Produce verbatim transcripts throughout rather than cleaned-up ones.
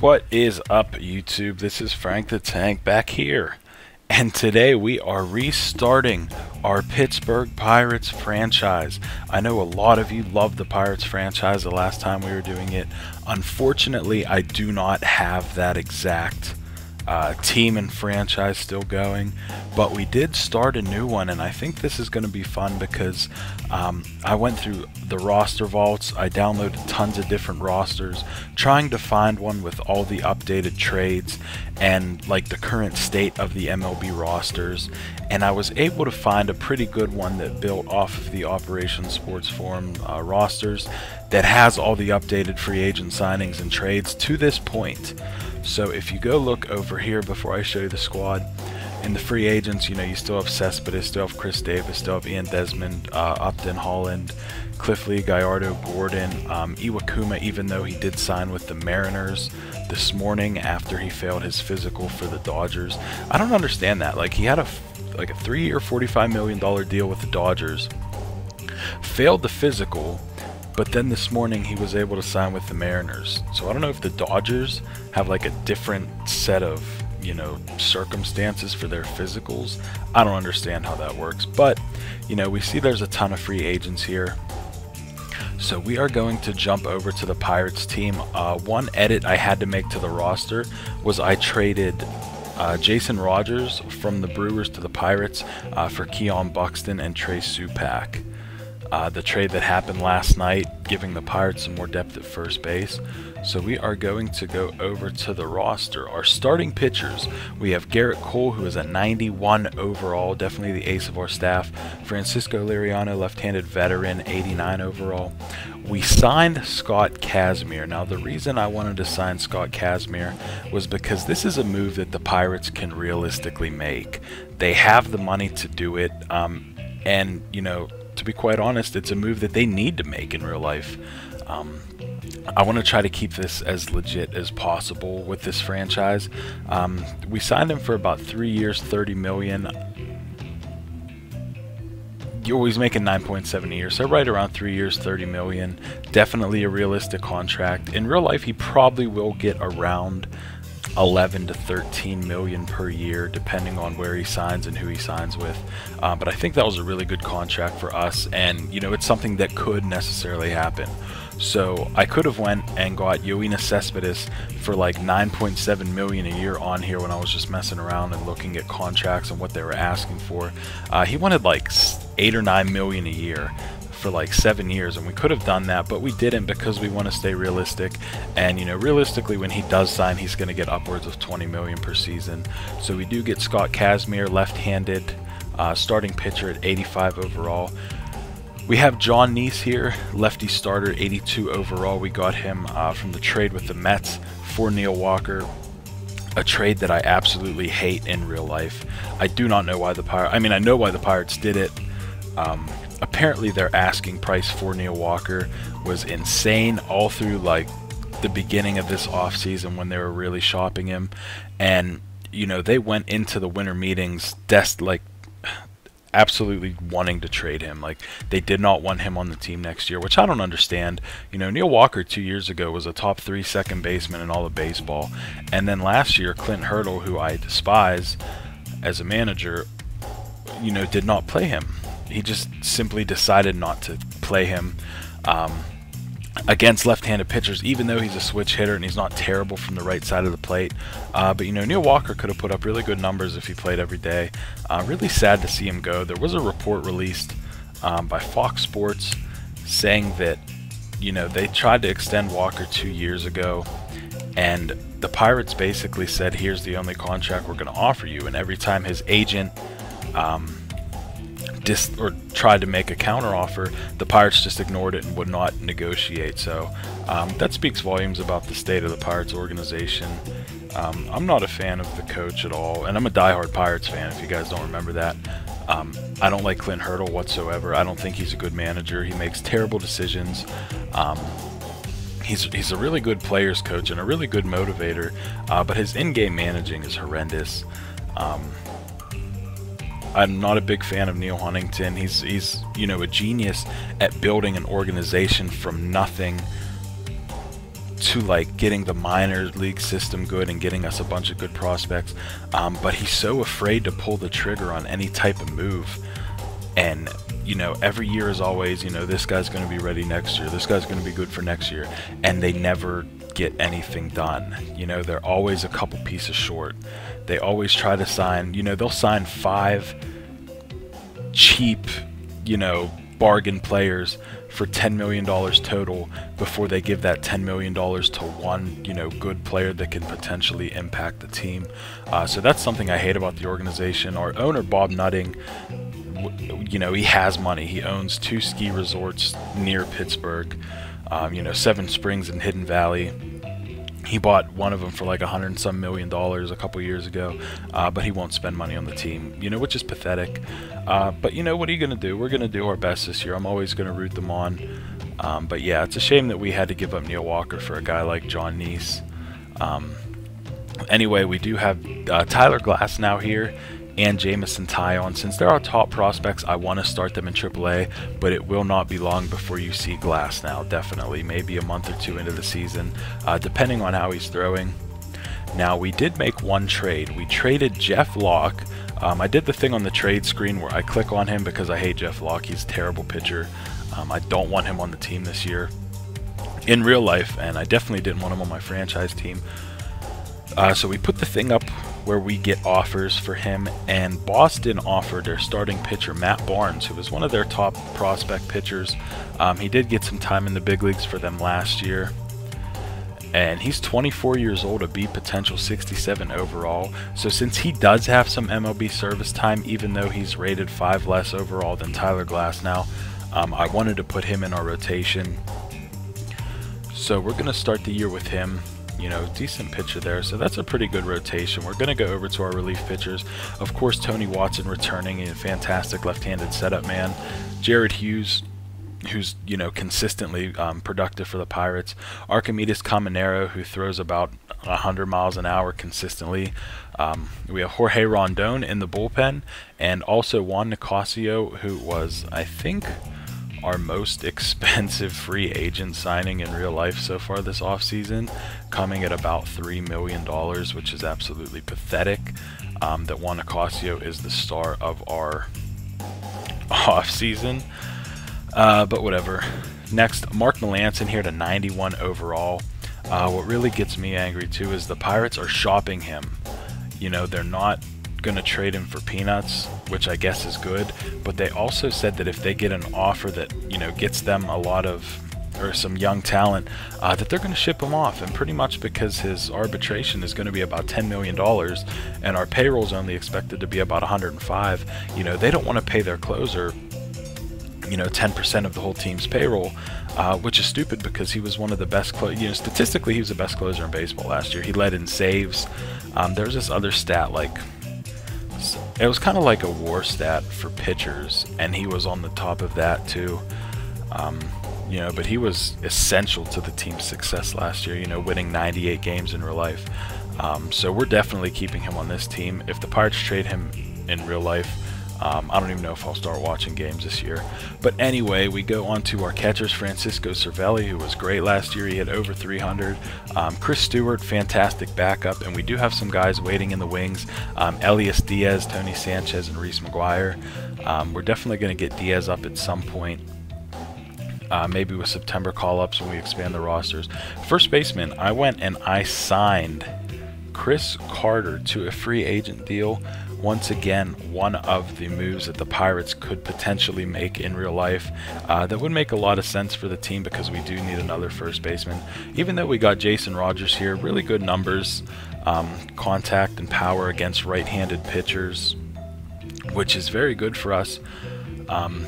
What is up, YouTube? This is Frank the Tank back here, and today we are restarting our Pittsburgh Pirates franchise. I know a lot of you loved the Pirates franchise the last time we were doing it. Unfortunately, I do not have that exact uh, team and franchise still going, but we did start a new one, and I think this is going to be fun because um, I went through the roster vaults. I downloaded tons of different rosters, trying to find one with all the updated trades and like the current state of the M L B rosters, and I was able to find a pretty good one that built off of the Operation Sports Forum uh, rosters that has all the updated free agent signings and trades to this point. So if you go look over here before I show you the squad, in the free agents, you know, you still have Cespedes, still have Chris Davis, still have Ian Desmond, uh, Upton Holland, Cliff Lee, Gallardo, Gordon, um, Iwakuma, even though he did sign with the Mariners this morning after he failed his physical for the Dodgers. I don't understand that. Like, he had a like a three-year, forty-five million dollar deal with the Dodgers, failed the physical, but then this morning he was able to sign with the Mariners. So I don't know if the Dodgers have like a different set of, you know, circumstances for their physicals. I don't understand how that works, but you know, we see there's a ton of free agents here, so we are going to jump over to the Pirates team. Uh, one edit I had to make to the roster was I traded uh, Jason Rogers from the Brewers to the Pirates uh, for Keon Buxton and Trey Supak. Uh, the trade that happened last night, giving the Pirates some more depth at first base. So we are going to go over to the roster. Our starting pitchers, we have Garrett Cole, who is a ninety-one overall, definitely the ace of our staff. Francisco Liriano, left-handed veteran, eighty-nine overall. We signed Scott Kazmir. Now, the reason I wanted to sign Scott Kazmir was because this is a move that the Pirates can realistically make. They have the money to do it, um, and, you know, to be quite honest, it's a move that they need to make in real life. Um, I want to try to keep this as legit as possible with this franchise. Um, we signed him for about three years, thirty million dollars. You're always making nine point seven a year, so right around three years, thirty million dollars. Definitely a realistic contract. In real life, he probably will get around eleven to thirteen million per year, depending on where he signs and who he signs with. Um, but I think that was a really good contract for us, and you know, it's something that could necessarily happen. So I could have went and got Yoenis Cespedes for like nine point seven million a year on here when I was just messing around and looking at contracts and what they were asking for. Uh, he wanted like eight or nine million a year for like seven years, and we could have done that, but we didn't because we want to stay realistic. And you know, realistically, when he does sign, he's going to get upwards of twenty million per season. So we do get Scott Kazmir, left-handed uh, starting pitcher at eighty-five overall. We have John Neese here, lefty starter, eighty-two overall. We got him uh, from the trade with the Mets for Neil Walker, a trade that I absolutely hate in real life. I do not know why the Pirates, I mean, I know why the Pirates did it. Um, apparently their asking price for Neil Walker was insane all through like the beginning of this offseason when they were really shopping him. And you know, they went into the winter meetings des- like absolutely wanting to trade him. Like, they did not want him on the team next year, which I don't understand. You know, Neil Walker two years ago was a top three second baseman in all of baseball, and then last year Clint Hurdle, who I despise as a manager, you know, did not play him. He just simply decided not to play him um, against left-handed pitchers, even though he's a switch hitter and he's not terrible from the right side of the plate. Uh, but, you know, Neil Walker could have put up really good numbers if he played every day. Uh, really sad to see him go. There was a report released um, by Fox Sports saying that, you know, they tried to extend Walker two years ago, and the Pirates basically said, here's the only contract we're going to offer you. And every time his agent Um, Dis or tried to make a counteroffer, the Pirates just ignored it and would not negotiate. So um, that speaks volumes about the state of the Pirates organization. Um, I'm not a fan of the coach at all, and I'm a diehard Pirates fan, if you guys don't remember that. Um, I don't like Clint Hurdle whatsoever. I don't think he's a good manager. He makes terrible decisions. Um, He's, he's a really good players coach and a really good motivator, uh, but his in-game managing is horrendous. Um, I'm not a big fan of Neil Huntington. He's, he's you know, a genius at building an organization from nothing to like getting the minor league system good and getting us a bunch of good prospects, um, but he's so afraid to pull the trigger on any type of move. And you know, every year is always, you know, this guy's going to be ready next year, this guy's going to be good for next year, and they never get anything done. You know, they're always a couple pieces short. They always try to sign, you know, they'll sign five cheap, you know, bargain players for ten million dollars total before they give that ten million dollars to one, you know, good player that can potentially impact the team. Uh, so that's something I hate about the organization. Our owner, Bob Nutting, you know, he has money. He owns two ski resorts near Pittsburgh, um, you know, Seven Springs and Hidden Valley. He bought one of them for like a hundred and some million dollars a couple years ago, uh, but he won't spend money on the team, you know, which is pathetic. Uh, but, you know, what are you going to do? We're going to do our best this year. I'm always going to root them on. Um, but, yeah, it's a shame that we had to give up Neil Walker for a guy like John Neese. Um, anyway, we do have uh, Tyler Glass now here, and Jamison Taillon. Since they're our top prospects, I want to start them in triple A, but it will not be long before you see Glass now, definitely. Maybe a month or two into the season, uh, depending on how he's throwing. Now, we did make one trade. We traded Jeff Locke. Um, I did the thing on the trade screen where I click on him because I hate Jeff Locke. He's a terrible pitcher. Um, I don't want him on the team this year in real life, and I definitely didn't want him on my franchise team. Uh, so we put the thing up where we get offers for him, and Boston offered their starting pitcher, Matt Barnes, who was one of their top prospect pitchers. Um, he did get some time in the big leagues for them last year, and he's twenty-four years old, a B potential, sixty-seven overall. So since he does have some M L B service time, even though he's rated five less overall than Tyler Glass now, um, I wanted to put him in our rotation. So we're going to start the year with him. You know, decent pitcher there, so that's a pretty good rotation. We're going to go over to our relief pitchers. Of course, Tony Watson returning, a fantastic left-handed setup man. Jared Hughes, who's, you know, consistently um, productive for the Pirates. Archimedes Caminero, who throws about one hundred miles an hour consistently. Um, we have Jorge Rondon in the bullpen, and also Juan Nicasio, who was, I think, our most expensive free agent signing in real life so far this offseason, coming at about three million dollars, which is absolutely pathetic. Um, that Juan Nicasio is the star of our offseason, uh, but whatever. Next, Mark Melancon here to ninety-one overall. Uh, what really gets me angry too is the Pirates are shopping him. You know, they're not going to trade him for peanuts, which I guess is good, but they also said that if they get an offer that, you know, gets them a lot of, or some young talent, uh, that they're going to ship him off, and pretty much because his arbitration is going to be about ten million dollars, and our payroll's only expected to be about one hundred five, you know, they don't want to pay their closer, you know, ten percent of the whole team's payroll, uh, which is stupid because he was one of the best, clo you know, statistically he was the best closer in baseball last year. He led in saves. Um, there was this other stat, like, it was kind of like a war stat for pitchers, and he was on the top of that too. Um, you know, but he was essential to the team's success last year, you know, winning ninety-eight games in real life. Um, so we're definitely keeping him on this team. If the Pirates trade him in real life, um, I don't even know if I'll start watching games this year. But anyway, we go on to our catchers, Francisco Cervelli, who was great last year. He had over three hundred. Um, Chris Stewart, fantastic backup. And we do have some guys waiting in the wings. Um, Elias Diaz, Tony Sanchez, and Reese McGuire. Um, we're definitely going to get Diaz up at some point. Uh, maybe with September call-ups when we expand the rosters. First baseman, I went and I signed Chris Carter to a free agent deal. Once again, one of the moves that the Pirates could potentially make in real life, uh, that would make a lot of sense for the team because we do need another first baseman. Even though we got Jason Rogers here, really good numbers, um, contact and power against right-handed pitchers, which is very good for us. Um,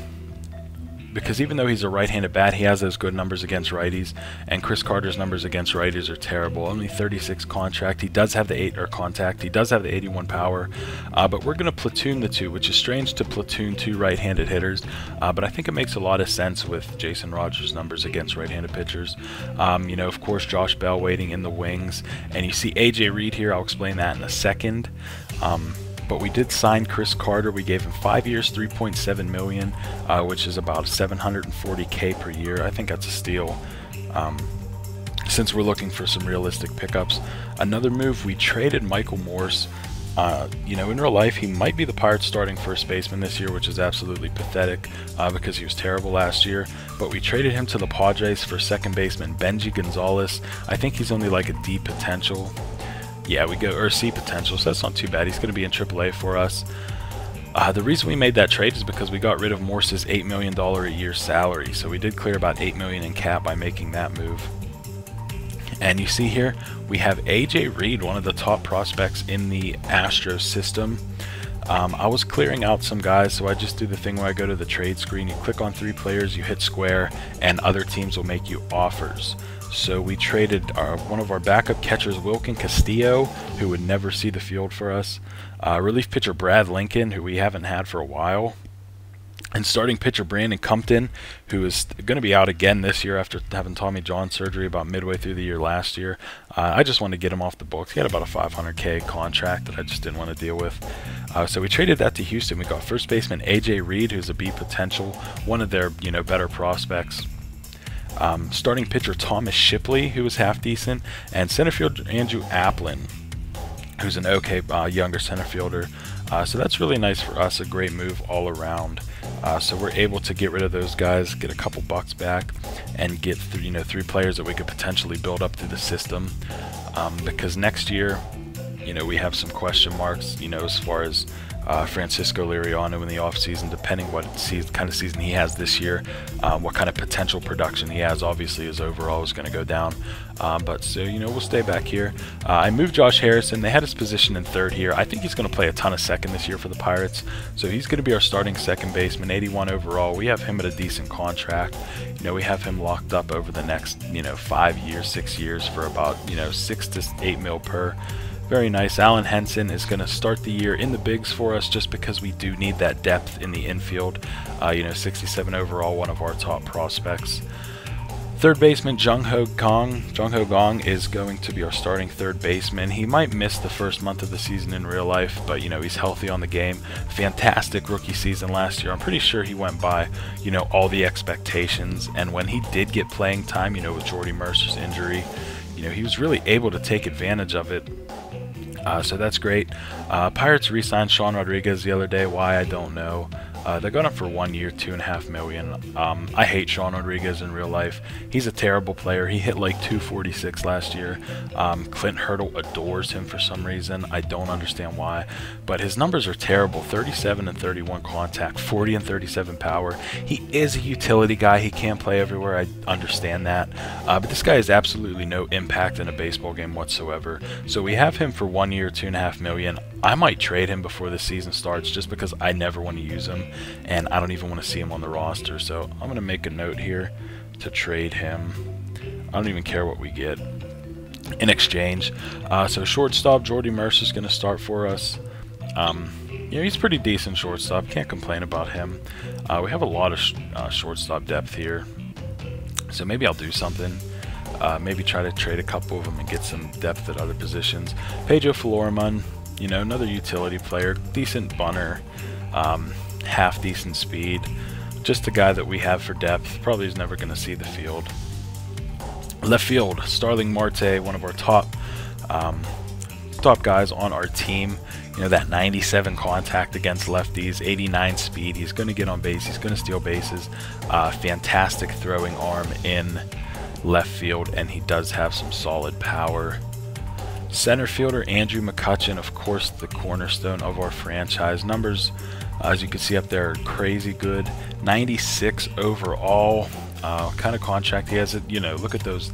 Because even though he's a right-handed bat, he has those good numbers against righties, and Chris Carter's numbers against righties are terrible. Only thirty-six contact. He does have the eight or contact. He does have the eighty-one power, uh, but we're going to platoon the two, which is strange to platoon two right-handed hitters, uh, but I think it makes a lot of sense with Jason Rogers' numbers against right-handed pitchers. Um, you know, of course, Josh Bell waiting in the wings, and you see A J Reed here. I'll explain that in a second. Um, But we did sign Chris Carter. We gave him five years, three point seven million dollars, uh, which is about seven hundred forty K per year. I think that's a steal. Um, since we're looking for some realistic pickups. Another move, we traded Michael Morse. Uh, you know, in real life, he might be the Pirates' starting first baseman this year, which is absolutely pathetic uh, because he was terrible last year. But we traded him to the Padres for second baseman Benji Gonzalez. I think he's only like a D potential. Yeah, we go, or C potential, so that's not too bad. He's going to be in triple A for us. Uh, the reason we made that trade is because we got rid of Morse's eight million dollars a year salary. So we did clear about eight million dollars in cap by making that move. And you see here, we have A J Reed, one of the top prospects in the Astros system. Um, I was clearing out some guys, so I just do the thing where I go to the trade screen, you click on three players, you hit square, and other teams will make you offers. So we traded our, one of our backup catchers, Wilkin Castillo, who would never see the field for us, uh, relief pitcher Brad Lincoln, who we haven't had for a while, and starting pitcher Brandon Compton, who is going to be out again this year after having Tommy John surgery about midway through the year last year. Uh, I just wanted to get him off the books. He had about a five hundred K contract that I just didn't want to deal with. Uh, so we traded that to Houston. We got first baseman A J Reed, who's a B potential, one of their you know better prospects. Um, starting pitcher Thomas Shipley, who was half decent, and center fielder Andrew Applin, who's an okay uh, younger center fielder. Uh, so that's really nice for us, a great move all around. Uh, so we're able to get rid of those guys, get a couple bucks back, and get th you know three players that we could potentially build up through the system. Um, because next year, you know, we have some question marks, you know, as far as uh, Francisco Liriano in the offseason, depending what season, kind of season he has this year, um, what kind of potential production he has. Obviously, his overall is going to go down. Um, but so, you know, we'll stay back here. Uh, I moved Josh Harrison. They had his position in third here. I think he's going to play a ton of second this year for the Pirates. So he's going to be our starting second baseman, eighty-one overall. We have him at a decent contract. You know, we have him locked up over the next, you know, five years, six years for about, you know, six to eight mil per. Very nice. Allen Henson is going to start the year in the bigs for us just because we do need that depth in the infield. Uh, you know, sixty-seven overall, one of our top prospects. Third baseman Jung Ho Kong. Jung Ho Kong is going to be our starting third baseman. He might miss the first month of the season in real life, but you know he's healthy on the game. Fantastic rookie season last year. I'm pretty sure he went by, you know, all the expectations. And when he did get playing time, you know, with Jordy Mercer's injury, you know, he was really able to take advantage of it. Uh, so that's great. Uh, Pirates re-signed Sean Rodriguez the other day. Why, I don't know. Uh, they're going up for one year, two and a half million. Um, I hate Sean Rodriguez in real life. He's a terrible player. He hit like two forty-six last year. Um, Clint Hurdle adores him for some reason. I don't understand why, but his numbers are terrible. thirty-seven and thirty-one contact, forty and thirty-seven power. He is a utility guy. He can't play everywhere. I understand that, uh, but this guy has absolutely no impact in a baseball game whatsoever. So we have him for one year, two and a half million. I might trade him before the season starts just because I never want to use him. And I don't even want to see him on the roster, so I'm going to make a note here to trade him. I don't even care what we get in exchange. Uh, so shortstop Jordy Mercer is going to start for us. Um, you know, he's pretty decent shortstop. Can't complain about him. Uh, we have a lot of sh uh, shortstop depth here, so maybe I'll do something. Uh, maybe try to trade a couple of them and get some depth at other positions. Pedro Floriman, you know, another utility player, decent bunter. Um, half decent speed, just the guy that we have for depth, probably is never going to see the field. Left field, Starling Marte, one of our top um, top guys on our team. You know, that ninety-seven contact against lefties, eighty-nine speed, he's going to get on base, he's going to steal bases, uh, fantastic throwing arm in left field, and he does have some solid power. Center fielder Andrew McCutchen, of course the cornerstone of our franchise. Numbers, as you can see up there, crazy good. ninety-six overall. Uh, kind of contract he has. It, you know, look at those,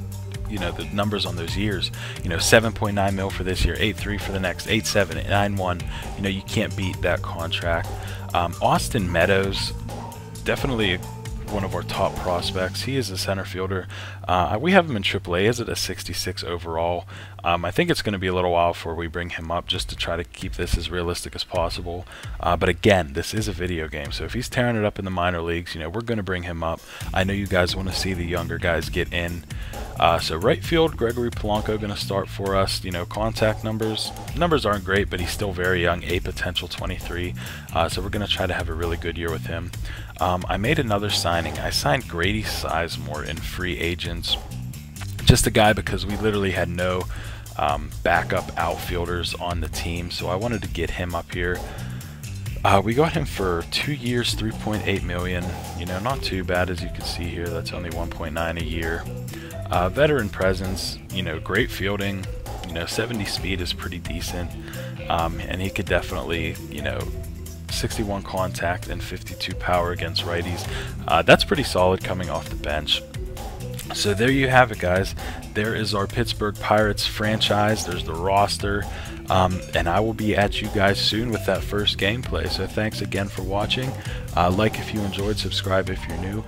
you know, the numbers on those years. You know, seven point nine mil for this year, eight three for the next, eight seven, nine one. You know, you can't beat that contract. Um, Austin Meadows, definitely one of our top prospects. He is a center fielder. Uh, we have him in triple A. Is it a sixty-six overall? Um, I think it's going to be a little while before we bring him up just to try to keep this as realistic as possible. Uh, but again, this is a video game, so if he's tearing it up in the minor leagues, you know, we're going to bring him up. I know you guys want to see the younger guys get in. Uh, so right field, Gregory Polanco going to start for us. You know, contact numbers. Numbers aren't great, but he's still very young, a potential twenty-three. Uh, so we're going to try to have a really good year with him. Um, I made another signing. I signed Grady Sizemore in free agents just a guy because we literally had no um, backup outfielders on the team, so I wanted to get him up here. Uh, we got him for two years, three point eight million dollars. You know, not too bad, as you can see here. That's only one point nine a year. Uh, veteran presence, you know, great fielding. You know, seventy speed is pretty decent, um, and he could definitely, you know, sixty-one contact and fifty-two power against righties. Uh, that's pretty solid coming off the bench. So there you have it, guys. There is our Pittsburgh Pirates franchise. There's the roster. Um, and I will be at you guys soon with that first gameplay. So thanks again for watching. Uh, like if you enjoyed, subscribe if you're new.